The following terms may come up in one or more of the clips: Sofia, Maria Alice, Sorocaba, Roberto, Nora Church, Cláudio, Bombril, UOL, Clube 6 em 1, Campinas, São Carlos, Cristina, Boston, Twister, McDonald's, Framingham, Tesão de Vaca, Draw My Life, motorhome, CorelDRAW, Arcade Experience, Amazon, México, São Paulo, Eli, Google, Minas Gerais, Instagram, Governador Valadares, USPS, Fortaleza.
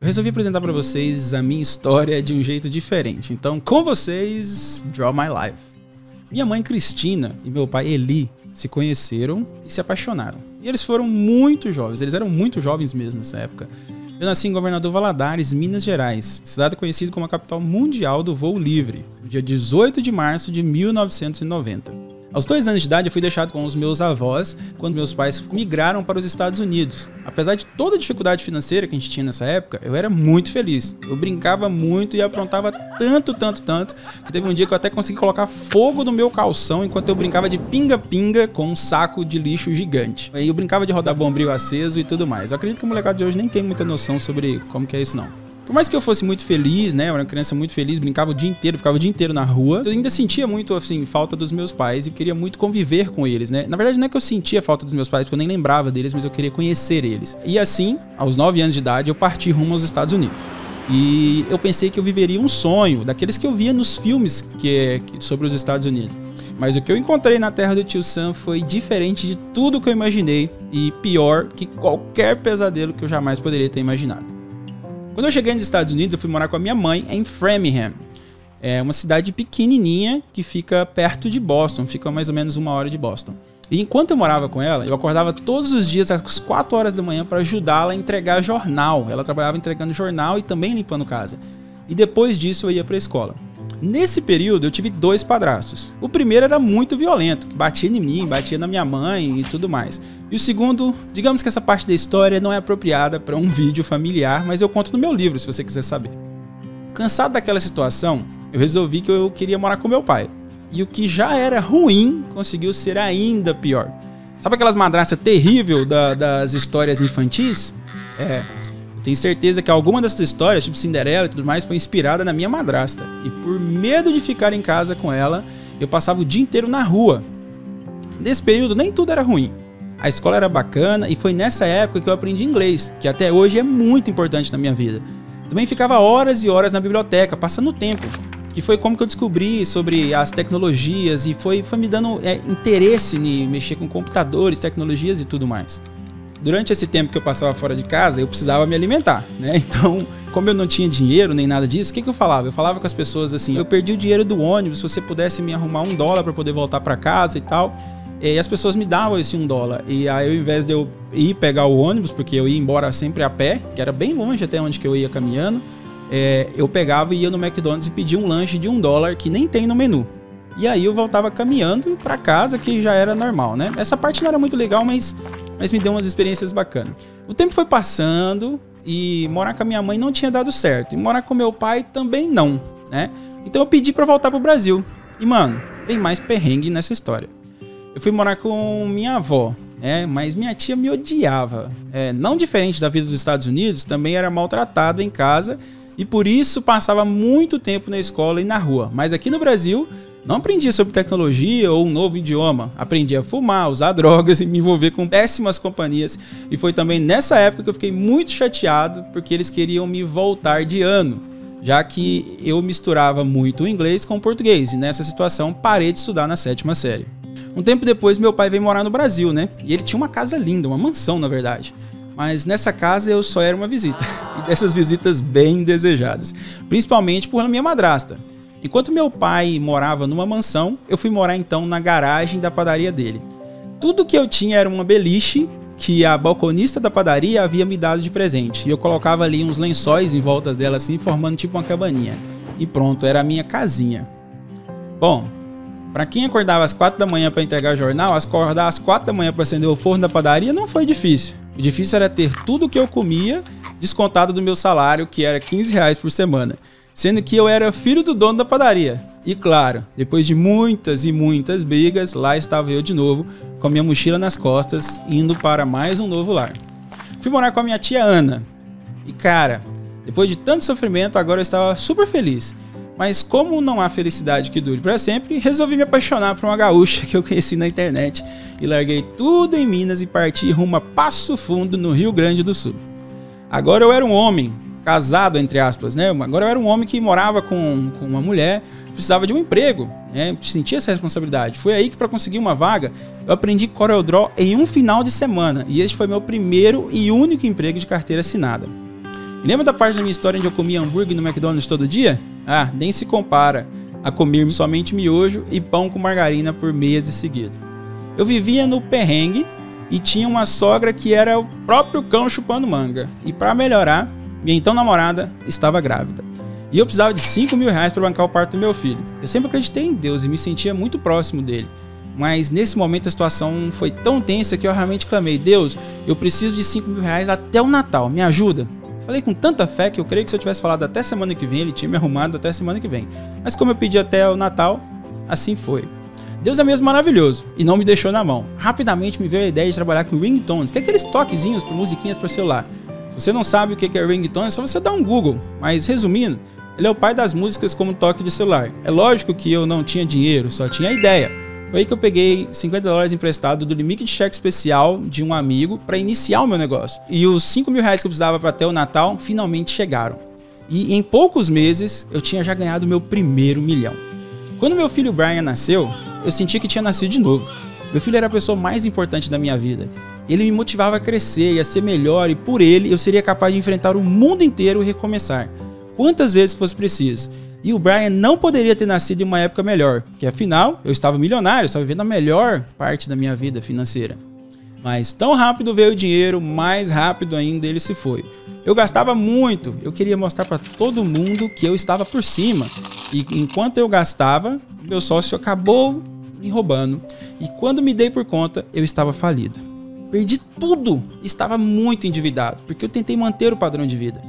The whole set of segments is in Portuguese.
Eu resolvi apresentar para vocês a minha história de um jeito diferente. Então, com vocês, Draw My Life. Minha mãe Cristina e meu pai Eli se conheceram e se apaixonaram. E eles foram muito jovens, eles eram muito jovens mesmo nessa época. Eu nasci em Governador Valadares, Minas Gerais, cidade conhecida como a capital mundial do voo livre, no dia 18 de março de 1990. Aos 2 anos de idade, eu fui deixado com os meus avós quando meus pais migraram para os Estados Unidos. Apesar de toda a dificuldade financeira que a gente tinha nessa época, eu era muito feliz. Eu brincava muito e aprontava tanto, que teve um dia que eu até consegui colocar fogo no meu calção enquanto eu brincava de pinga-pinga com um saco de lixo gigante. Aí eu brincava de rodar bombril aceso e tudo mais. Eu acredito que o molecado de hoje nem tem muita noção sobre como que é isso, não. Por mais que eu fosse muito feliz, né, eu era uma criança muito feliz, brincava o dia inteiro, ficava o dia inteiro na rua, eu ainda sentia muito, assim, falta dos meus pais e queria muito conviver com eles, né. Na verdade, não é que eu sentia falta dos meus pais, porque eu nem lembrava deles, mas eu queria conhecer eles. E assim, aos 9 anos de idade, eu parti rumo aos Estados Unidos. E eu pensei que eu viveria um sonho, daqueles que eu via nos filmes sobre os Estados Unidos. Mas o que eu encontrei na terra do tio Sam foi diferente de tudo que eu imaginei e pior que qualquer pesadelo que eu jamais poderia ter imaginado. Quando eu cheguei nos Estados Unidos, eu fui morar com a minha mãe em Framingham. É uma cidade pequenininha que fica perto de Boston, fica mais ou menos 1 hora de Boston. E enquanto eu morava com ela, eu acordava todos os dias às 4 horas da manhã para ajudá-la a entregar jornal. Ela trabalhava entregando jornal e também limpando casa. E depois disso eu ia para a escola. Nesse período, eu tive 2 padrastos. O primeiro era muito violento, que batia em mim, batia na minha mãe e tudo mais. E o segundo, digamos que essa parte da história não é apropriada para um vídeo familiar, mas eu conto no meu livro, se você quiser saber. Cansado daquela situação, eu resolvi que eu queria morar com meu pai. E o que já era ruim, conseguiu ser ainda pior. Sabe aquelas madrastas terríveis das histórias infantis? É... Tenho certeza que alguma dessas histórias, tipo Cinderela e tudo mais, foi inspirada na minha madrasta. E por medo de ficar em casa com ela, eu passava o dia inteiro na rua. Nesse período, nem tudo era ruim. A escola era bacana e foi nessa época que eu aprendi inglês, que até hoje é muito importante na minha vida. Também ficava horas e horas na biblioteca, passando o tempo. Que foi como que eu descobri sobre as tecnologias e foi me dando interesse em mexer com computadores, tecnologias e tudo mais. Durante esse tempo que eu passava fora de casa, eu precisava me alimentar, né? Então, como eu não tinha dinheiro nem nada disso, o que eu falava? Eu falava com as pessoas assim, eu perdi o dinheiro do ônibus, se você pudesse me arrumar $1 para poder voltar para casa e tal. E as pessoas me davam esse $1. E aí, ao invés de eu ir pegar o ônibus, porque eu ia embora sempre a pé, que era bem longe até onde que eu ia caminhando, eu pegava e ia no McDonald's e pedia um lanche de $1 que nem tem no menu. E aí eu voltava caminhando para casa, que já era normal, né? Essa parte não era muito legal, mas me deu umas experiências bacanas. O tempo foi passando e morar com a minha mãe não tinha dado certo. E morar com meu pai também não, né? Então eu pedi para voltar pro Brasil. E, mano, tem mais perrengue nessa história. Eu fui morar com minha avó, né? Mas minha tia me odiava. Não diferente da vida dos Estados Unidos, também era maltratada em casa. E por isso passava muito tempo na escola e na rua. Mas aqui no Brasil... Não aprendia sobre tecnologia ou um novo idioma. Aprendi a fumar, usar drogas e me envolver com péssimas companhias. E foi também nessa época que eu fiquei muito chateado, porque eles queriam me voltar de ano, já que eu misturava muito o inglês com o português. E nessa situação, parei de estudar na 7ª série. Um tempo depois, meu pai veio morar no Brasil, né? E ele tinha uma casa linda, uma mansão, na verdade. Mas nessa casa eu só era uma visita. E dessas visitas bem desejadas. Principalmente por minha madrasta. Enquanto meu pai morava numa mansão, eu fui morar então na garagem da padaria dele. Tudo que eu tinha era uma beliche que a balconista da padaria havia me dado de presente. E eu colocava ali uns lençóis em volta dela assim, formando tipo uma cabaninha. E pronto, era a minha casinha. Bom, pra quem acordava às 4 da manhã pra entregar jornal, acordar às 4 da manhã pra acender o forno da padaria não foi difícil. O difícil era ter tudo que eu comia descontado do meu salário, que era R$15 por semana. Sendo que eu era filho do dono da padaria. E claro, depois de muitas e muitas brigas, lá estava eu de novo, com a minha mochila nas costas, indo para mais um novo lar. Fui morar com a minha tia Ana. E cara, depois de tanto sofrimento, agora eu estava super feliz. Mas como não há felicidade que dure para sempre, resolvi me apaixonar por uma gaúcha que eu conheci na internet. E larguei tudo em Minas e parti rumo a Passo Fundo, no Rio Grande do Sul. Agora eu era um homem. Casado, entre aspas, né? Agora eu era um homem que morava com uma mulher, precisava de um emprego, né? Sentia essa responsabilidade. Foi aí que, para conseguir uma vaga, eu aprendi CorelDRAW em um final de semana. E este foi meu primeiro e único emprego de carteira assinada. E Lembra da parte da minha história onde eu comia hambúrguer no McDonald's todo dia? Ah, nem se compara a comer somente miojo e pão com margarina por meses seguidos. Eu vivia no perrengue e tinha uma sogra que era o próprio cão chupando manga. E para melhorar, minha então namorada estava grávida. E eu precisava de 5 mil reais para bancar o parto do meu filho. Eu sempre acreditei em Deus e me sentia muito próximo dele. Mas nesse momento a situação foi tão tensa que eu realmente clamei: Deus, eu preciso de 5 mil reais até o Natal, me ajuda. Falei com tanta fé que eu creio que se eu tivesse falado até semana que vem, ele tinha me arrumado até semana que vem. Mas como eu pedi até o Natal, assim foi. Deus é mesmo maravilhoso e não me deixou na mão. Rapidamente me veio a ideia de trabalhar com ringtones, que é aqueles toquezinhos para musiquinhas para celular. Se você não sabe o que é ringtone, é só você dar um Google. Mas resumindo, ele é o pai das músicas como toque de celular. É lógico que eu não tinha dinheiro, só tinha ideia. Foi aí que eu peguei 50 dólares emprestado do limite de cheque especial de um amigo para iniciar o meu negócio. E os 5 mil reais que eu precisava para até o Natal finalmente chegaram. E em poucos meses eu tinha já ganhado meu primeiro milhão. Quando meu filho Brian nasceu, eu senti que tinha nascido de novo. Meu filho era a pessoa mais importante da minha vida. Ele me motivava a crescer e a ser melhor, e por ele eu seria capaz de enfrentar o mundo inteiro e recomeçar, quantas vezes fosse preciso. E o Brian não poderia ter nascido em uma época melhor, porque afinal eu estava milionário, estava vivendo a melhor parte da minha vida financeira. Mas tão rápido veio o dinheiro, mais rápido ainda ele se foi. Eu gastava muito, eu queria mostrar para todo mundo que eu estava por cima. E enquanto eu gastava, meu sócio acabou me roubando. E quando me dei por conta, eu estava falido. Perdi tudo, estava muito endividado, porque eu tentei manter o padrão de vida.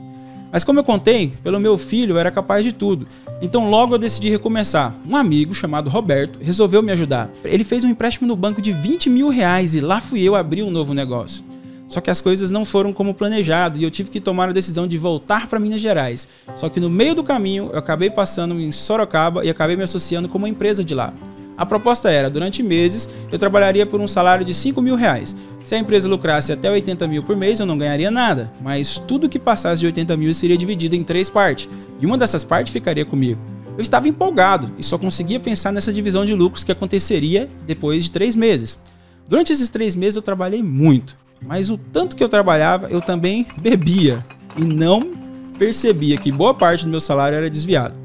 Mas como eu contei, pelo meu filho eu era capaz de tudo. Então logo eu decidi recomeçar. Um amigo chamado Roberto resolveu me ajudar. Ele fez um empréstimo no banco de 20 mil reais e lá fui eu abrir um novo negócio. Só que as coisas não foram como planejado e eu tive que tomar a decisão de voltar para Minas Gerais. Só que no meio do caminho eu acabei passando em Sorocaba e acabei me associando com uma empresa de lá. A proposta era, durante meses, eu trabalharia por um salário de 5 mil reais. Se a empresa lucrasse até 80 mil por mês, eu não ganharia nada, mas tudo que passasse de 80 mil seria dividido em 3 partes, e uma dessas partes ficaria comigo. Eu estava empolgado e só conseguia pensar nessa divisão de lucros que aconteceria depois de 3 meses. Durante esses 3 meses eu trabalhei muito, mas o tanto que eu trabalhava, eu também bebia, e não percebia que boa parte do meu salário era desviado.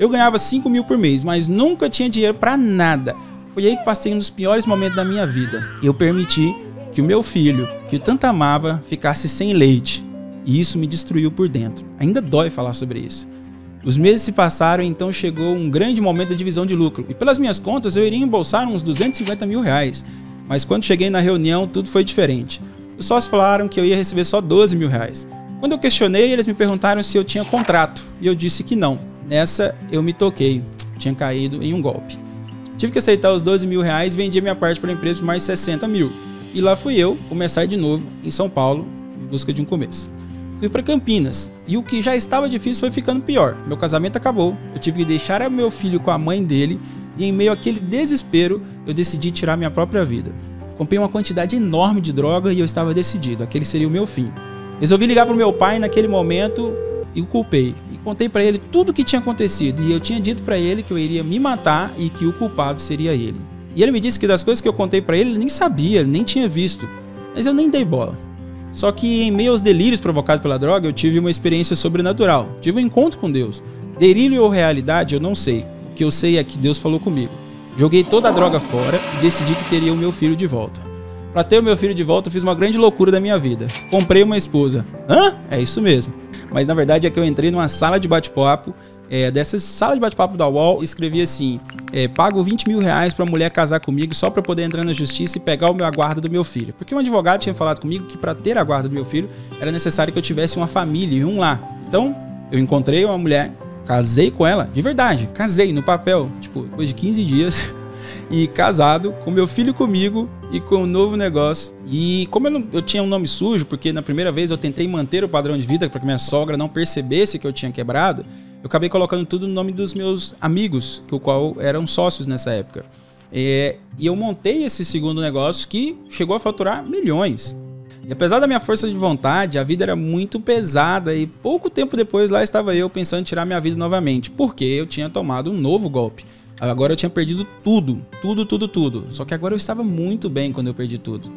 Eu ganhava 5 mil por mês, mas nunca tinha dinheiro para nada. Foi aí que passei um dos piores momentos da minha vida. Eu permiti que o meu filho, que eu tanto amava, ficasse sem leite. E isso me destruiu por dentro. Ainda dói falar sobre isso. Os meses se passaram e então chegou um grande momento da divisão de lucro. E pelas minhas contas, eu iria embolsar uns 250 mil reais. Mas quando cheguei na reunião, tudo foi diferente. Os sócios falaram que eu ia receber só 12 mil reais. Quando eu questionei, eles me perguntaram se eu tinha contrato. E eu disse que não. Nessa, eu me toquei. Tinha caído em um golpe. Tive que aceitar os 12 mil reais e vendi minha parte para a empresa por mais 60 mil. E lá fui eu começar de novo em São Paulo, em busca de um começo. Fui para Campinas. E o que já estava difícil foi ficando pior. Meu casamento acabou. Eu tive que deixar meu filho com a mãe dele. E em meio àquele desespero, eu decidi tirar minha própria vida. Comprei uma quantidade enorme de droga e eu estava decidido. Aquele seria o meu fim. Resolvi ligar para o meu pai naquele momento e o culpei. E contei para ele tudo o que tinha acontecido. E eu tinha dito para ele que eu iria me matar e que o culpado seria ele. E ele me disse que das coisas que eu contei para ele, ele nem sabia, ele nem tinha visto. Mas eu nem dei bola. Só que em meio aos delírios provocados pela droga, eu tive uma experiência sobrenatural. Tive um encontro com Deus. Delírio ou realidade, eu não sei. O que eu sei é que Deus falou comigo. Joguei toda a droga fora e decidi que teria o meu filho de volta. Para ter o meu filho de volta, eu fiz uma grande loucura da minha vida. Comprei uma esposa. Hã? É isso mesmo. Mas na verdade é que eu entrei numa sala de bate-papo, dessa sala de bate-papo da UOL, escrevi assim: pago 20 mil reais pra mulher casar comigo só pra poder entrar na justiça e pegar a guarda do meu filho. Porque um advogado tinha falado comigo que pra ter a guarda do meu filho, era necessário que eu tivesse uma família e um lar. Então, eu encontrei uma mulher, casei com ela, de verdade, casei no papel, tipo, depois de 15 dias... E casado, com meu filho comigo e com um novo negócio. E como eu tinha um nome sujo, porque na primeira vez eu tentei manter o padrão de vida para que minha sogra não percebesse que eu tinha quebrado, eu acabei colocando tudo no nome dos meus amigos, que o qual eram sócios nessa época. E eu montei esse segundo negócio que chegou a faturar milhões. E apesar da minha força de vontade, a vida era muito pesada e pouco tempo depois lá estava eu pensando em tirar minha vida novamente, porque eu tinha tomado um novo golpe. Agora eu tinha perdido tudo. Só que agora eu estava muito bem quando eu perdi tudo.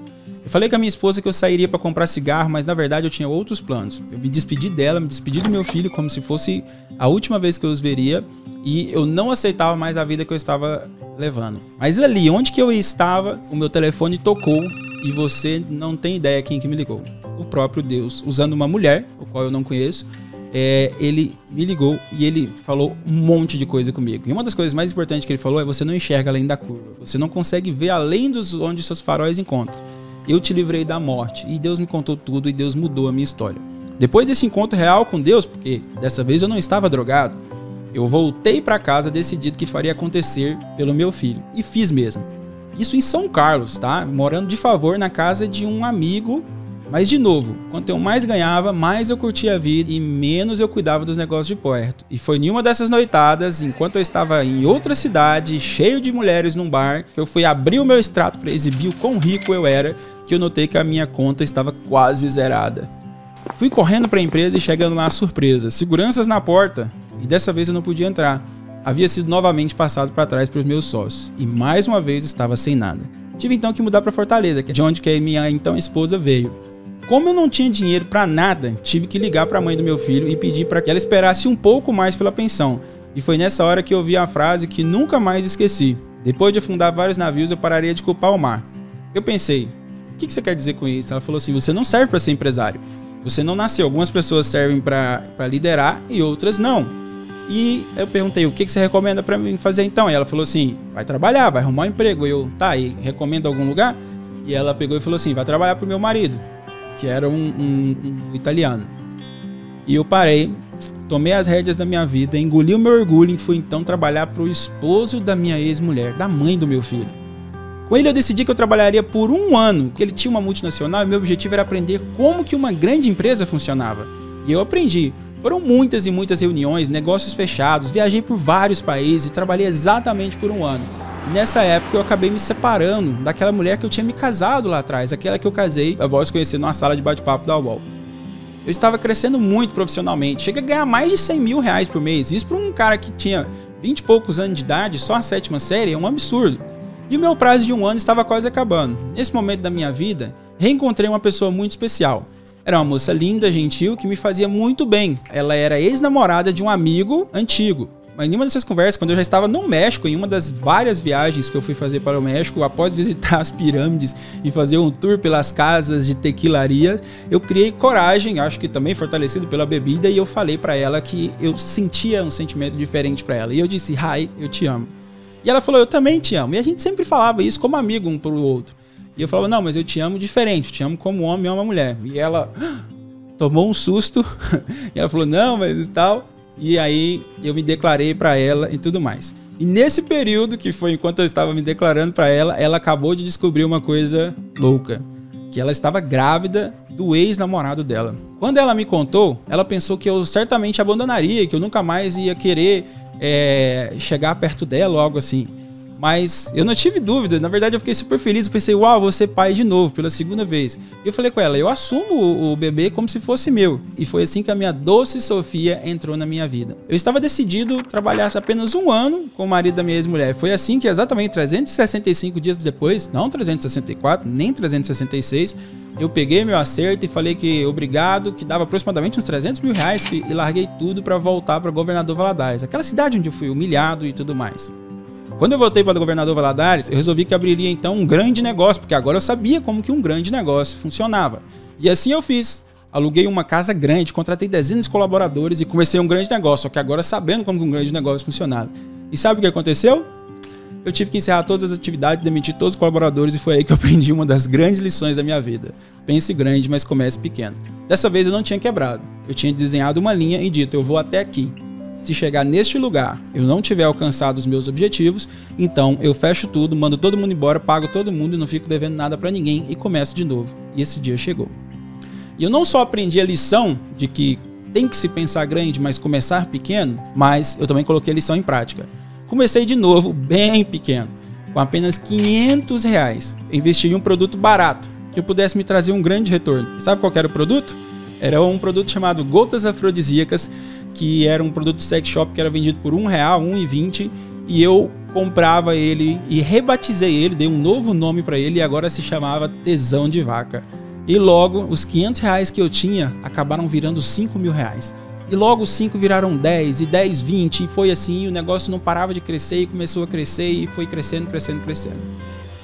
Eu falei com a minha esposa que eu sairia para comprar cigarro, mas na verdade eu tinha outros planos. Eu me despedi dela, me despedi do meu filho, como se fosse a última vez que eu os veria. E eu não aceitava mais a vida que eu estava levando. Mas ali, onde que eu estava, o meu telefone tocou e você não tem ideia quem que me ligou. O próprio Deus, usando uma mulher, o qual eu não conheço. Ele me ligou e ele falou um monte de coisa comigo. E uma das coisas mais importantes que ele falou é: você não enxerga além da curva. Você não consegue ver além dos onde seus faróis encontram. Eu te livrei da morte. E Deus me contou tudo e Deus mudou a minha história. Depois desse encontro real com Deus, porque dessa vez eu não estava drogado, eu voltei para casa decidido que faria acontecer pelo meu filho. E fiz mesmo. Isso em São Carlos, tá? Morando de favor na casa de um amigo. Mas de novo, quanto eu mais ganhava, mais eu curtia a vida e menos eu cuidava dos negócios de perto. E foi em uma dessas noitadas, enquanto eu estava em outra cidade, cheio de mulheres num bar, que eu fui abrir o meu extrato para exibir o quão rico eu era, que eu notei que a minha conta estava quase zerada. Fui correndo para a empresa e chegando lá, surpresa, seguranças na porta, e dessa vez eu não podia entrar. Havia sido novamente passado para trás pelos meus sócios e mais uma vez estava sem nada. Tive então que mudar para Fortaleza, que é de onde que a minha então esposa veio. Como eu não tinha dinheiro para nada, tive que ligar para a mãe do meu filho e pedir para que ela esperasse um pouco mais pela pensão. E foi nessa hora que eu ouvi a frase que nunca mais esqueci: depois de afundar vários navios, eu pararia de culpar o mar. Eu pensei, o que você quer dizer com isso? Ela falou assim: você não serve para ser empresário. Você não nasceu. Algumas pessoas servem para liderar e outras não. E eu perguntei, o que você recomenda para mim fazer então? E ela falou assim: vai trabalhar, vai arrumar um emprego. E eu, tá, e recomenda algum lugar? E ela pegou e falou assim: vai trabalhar pro meu marido, que era um italiano. E eu parei, tomei as rédeas da minha vida, engoli o meu orgulho e fui então trabalhar para o esposo da minha ex-mulher, da mãe do meu filho. Com ele eu decidi que eu trabalharia por um ano, que ele tinha uma multinacional e meu objetivo era aprender como que uma grande empresa funcionava. E eu aprendi. Foram muitas e muitas reuniões, negócios fechados, viajei por vários países e trabalhei exatamente por um ano. E nessa época eu acabei me separando daquela mulher que eu tinha me casado lá atrás, aquela que eu casei, após conhecer numa sala de bate-papo da UOL. Eu estava crescendo muito profissionalmente, cheguei a ganhar mais de 100 mil reais por mês. Isso para um cara que tinha 20 e poucos anos de idade, só a 7ª série, é um absurdo. E o meu prazo de um ano estava quase acabando. Nesse momento da minha vida, reencontrei uma pessoa muito especial. Era uma moça linda, gentil, que me fazia muito bem. Ela era ex-namorada de um amigo antigo. Mas em uma dessas conversas, quando eu já estava no México, em uma das várias viagens que eu fui fazer para o México, após visitar as pirâmides e fazer um tour pelas casas de tequilaria, eu criei coragem, acho que também fortalecido pela bebida, e eu falei para ela que eu sentia um sentimento diferente para ela. E eu disse: Raí, eu te amo. E ela falou: eu também te amo. E a gente sempre falava isso como amigo um para o outro. E eu falava: não, mas eu te amo diferente, eu te amo como homem ama mulher. E ela tomou um susto e ela falou: não, mas tal... E aí eu me declarei para ela e tudo mais. E nesse período, que foi enquanto eu estava me declarando para ela, ela acabou de descobrir uma coisa louca, que ela estava grávida do ex-namorado dela. Quando ela me contou, ela pensou que eu certamente abandonaria, que eu nunca mais ia querer chegar perto dela ou algo assim. Mas eu não tive dúvidas, na verdade eu fiquei super feliz, eu pensei: uau, vou ser pai de novo, pela 2ª vez. Eu falei com ela: eu assumo o bebê como se fosse meu. E foi assim que a minha doce Sofia entrou na minha vida. Eu estava decidido a trabalhar apenas um ano com o marido da minha ex-mulher. Foi assim que exatamente 365 dias depois, não 364, nem 366, eu peguei meu acerto e falei que obrigado, que dava aproximadamente uns 300 mil reais e larguei tudo para voltar para Governador Valadares, aquela cidade onde eu fui humilhado e tudo mais. Quando eu voltei para o Governador Valadares, eu resolvi que abriria então um grande negócio, porque agora eu sabia como que um grande negócio funcionava. E assim eu fiz. Aluguei uma casa grande, contratei dezenas de colaboradores e comecei um grande negócio, só que agora sabendo como que um grande negócio funcionava. E sabe o que aconteceu? Eu tive que encerrar todas as atividades, demitir todos os colaboradores e foi aí que eu aprendi uma das grandes lições da minha vida. Pense grande, mas comece pequeno. Dessa vez eu não tinha quebrado. Eu tinha desenhado uma linha e dito: eu vou até aqui. Se chegar neste lugar, eu não tiver alcançado os meus objetivos, então eu fecho tudo, mando todo mundo embora, pago todo mundo e não fico devendo nada para ninguém e começo de novo. E esse dia chegou. E eu não só aprendi a lição de que tem que se pensar grande, mas começar pequeno, mas eu também coloquei a lição em prática. Comecei de novo, bem pequeno, com apenas 500 reais. Eu investi em um produto barato, que eu pudesse me trazer um grande retorno. E sabe qual era o produto? Era um produto chamado Gotas Afrodisíacas, que era um produto sex shop que era vendido por R$1, R$1,20, e eu comprava ele e rebatizei ele, dei um novo nome para ele e agora se chamava Tesão de Vaca. E logo, os R$500 que eu tinha acabaram virando R$5.000. E logo os 5 viraram 10, e 10, 20, e foi assim, e o negócio não parava de crescer, e começou a crescer, e foi crescendo, crescendo, crescendo.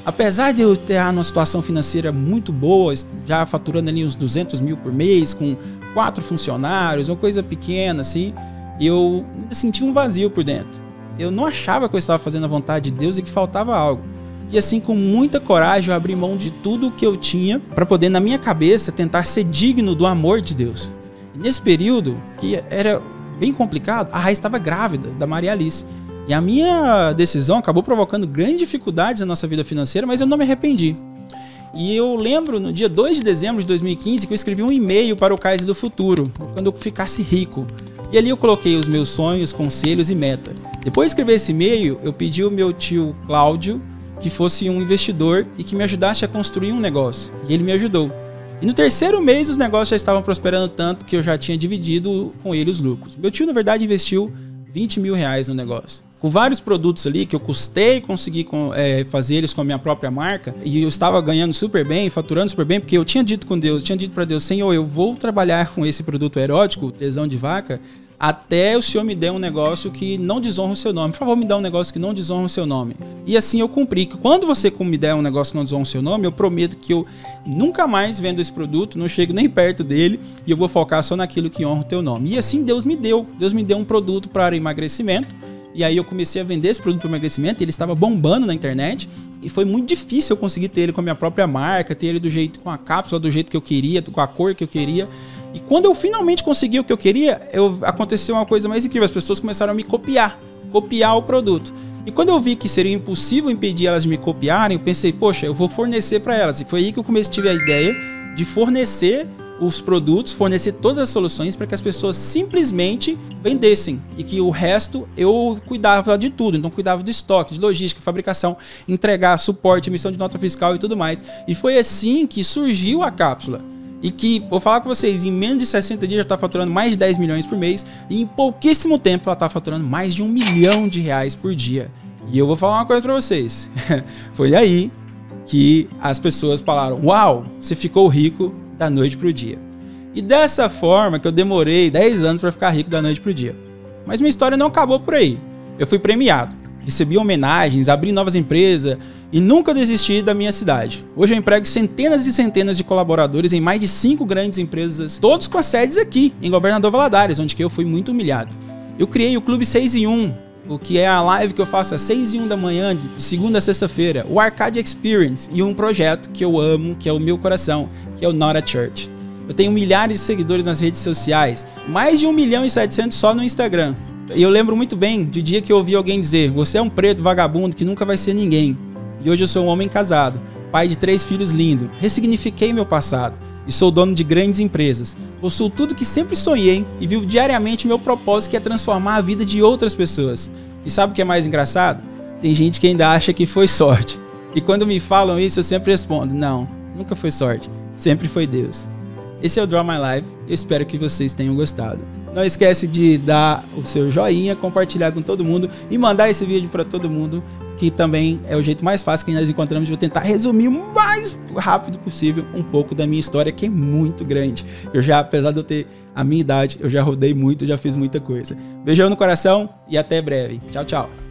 Apesar de eu ter uma situação financeira muito boa, já faturando ali uns 200 mil por mês, com 4 funcionários, uma coisa pequena assim, eu senti um vazio por dentro. Eu não achava que eu estava fazendo a vontade de Deus e que faltava algo. E assim, com muita coragem, eu abri mão de tudo o que eu tinha para poder, na minha cabeça, tentar ser digno do amor de Deus. Nesse período, que era bem complicado, a Raí estava grávida da Maria Alice. E a minha decisão acabou provocando grandes dificuldades na nossa vida financeira, mas eu não me arrependi. E eu lembro, no dia 2 de dezembro de 2015, que eu escrevi um e-mail para o Cais do Futuro, quando eu ficasse rico. E ali eu coloquei os meus sonhos, conselhos e meta. Depois de escrever esse e-mail, eu pedi ao meu tio Cláudio que fosse um investidor e que me ajudasse a construir um negócio. E ele me ajudou. E no terceiro mês os negócios já estavam prosperando tanto que eu já tinha dividido com ele os lucros. Meu tio, na verdade, investiu R$20.000 no negócio. Com vários produtos ali que eu custei conseguir fazer eles com a minha própria marca. E eu estava ganhando super bem, faturando super bem, porque eu tinha dito com Deus, tinha dito para Deus, Senhor, eu vou trabalhar com esse produto erótico, Tesão de Vaca, até o Senhor me der um negócio que não desonra o seu nome. Por favor, me dá um negócio que não desonra o seu nome. E assim eu cumpri. Que quando você me der um negócio que não desonra o seu nome, eu prometo que eu nunca mais vendo esse produto, não chego nem perto dele e eu vou focar só naquilo que honra o teu nome. E assim Deus me deu. Deus me deu um produto para emagrecimento. E aí eu comecei a vender esse produto para emagrecimento e ele estava bombando na internet. E foi muito difícil eu conseguir ter ele com a minha própria marca, ter ele do jeito, com a cápsula do jeito que eu queria, com a cor que eu queria. E quando eu finalmente consegui o que eu queria, aconteceu uma coisa mais incrível. As pessoas começaram a me copiar o produto. E quando eu vi que seria impossível impedir elas de me copiarem, eu pensei, poxa, eu vou fornecer para elas. E foi aí que eu tive a ideia de fornecer os produtos, fornecer todas as soluções para que as pessoas simplesmente vendessem e que o resto eu cuidava de tudo. Então cuidava do estoque, de logística, fabricação, entregar, suporte, emissão de nota fiscal e tudo mais. E foi assim que surgiu a cápsula. E que, vou falar com vocês, em menos de 60 dias já está faturando mais de 10 milhões por mês e em pouquíssimo tempo ela está faturando mais de R$1 milhão por dia. E eu vou falar uma coisa para vocês. Foi aí que as pessoas falaram, uau, você ficou rico da noite para o dia. E dessa forma que eu demorei 10 anos para ficar rico da noite para o dia. Mas minha história não acabou por aí. Eu fui premiado, recebi homenagens, abri novas empresas e nunca desisti da minha cidade. Hoje eu emprego centenas e centenas de colaboradores em mais de 5 grandes empresas, todos com as sedes aqui, em Governador Valadares, onde eu fui muito humilhado. Eu criei o Clube 6 em 1, o que é a live que eu faço às 6 e 1 da manhã, de segunda a sexta-feira, o Arcade Experience e um projeto que eu amo, que é o meu coração, que é o Nora Church. Eu tenho milhares de seguidores nas redes sociais, mais de 1.700.000 só no Instagram. E eu lembro muito bem do dia que eu ouvi alguém dizer, você é um preto vagabundo que nunca vai ser ninguém. E hoje eu sou um homem casado, pai de 3 filhos lindo, ressignifiquei meu passado e sou dono de grandes empresas. Possuo tudo que sempre sonhei e vivo diariamente meu propósito, que é transformar a vida de outras pessoas. E sabe o que é mais engraçado? Tem gente que ainda acha que foi sorte. E quando me falam isso, eu sempre respondo, não, nunca foi sorte, sempre foi Deus. Esse é o Draw My Life, eu espero que vocês tenham gostado. Não esquece de dar o seu joinha, compartilhar com todo mundo e mandar esse vídeo para todo mundo, que também é o jeito mais fácil que nós encontramos. Eu vou tentar resumir o mais rápido possível um pouco da minha história, que é muito grande. Eu já, apesar de eu ter a minha idade, eu já rodei muito, já fiz muita coisa. Beijão no coração e até breve. Tchau, tchau.